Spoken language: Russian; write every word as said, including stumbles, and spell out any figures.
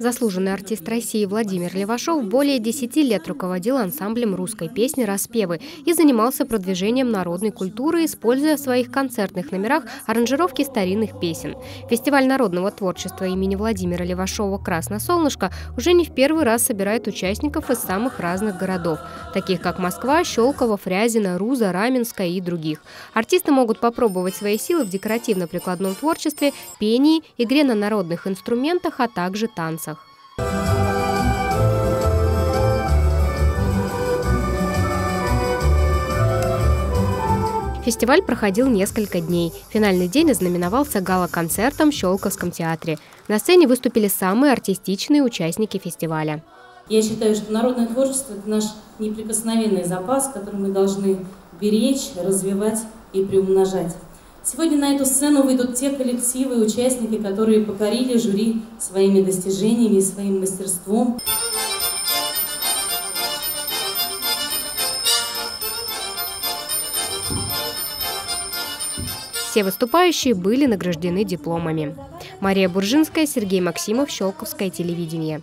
Заслуженный артист России Владимир Левашов более десяти лет руководил ансамблем русской песни «Распевы» и занимался продвижением народной культуры, используя в своих концертных номерах аранжировки старинных песен. Фестиваль народного творчества имени Владимира Левашова «Красно-солнышко» уже не в первый раз собирает участников из самых разных городов, таких как Москва, Щелково, Фрязино, Руза, Раменское и других. Артисты могут попробовать свои силы в декоративно-прикладном творчестве, пении, игре на народных инструментах, а также танцах. Фестиваль проходил несколько дней. Финальный день ознаменовался гала-концертом в Щелковском театре. На сцене выступили самые артистичные участники фестиваля. Я считаю, что народное творчество – это наш неприкосновенный запас, который мы должны беречь, развивать и приумножать. Сегодня на эту сцену выйдут те коллективы и участники, которые покорили жюри своими достижениями и своим мастерством. Все выступающие были награждены дипломами. Мария Буржинская, Сергей Максимов, Щелковское телевидение.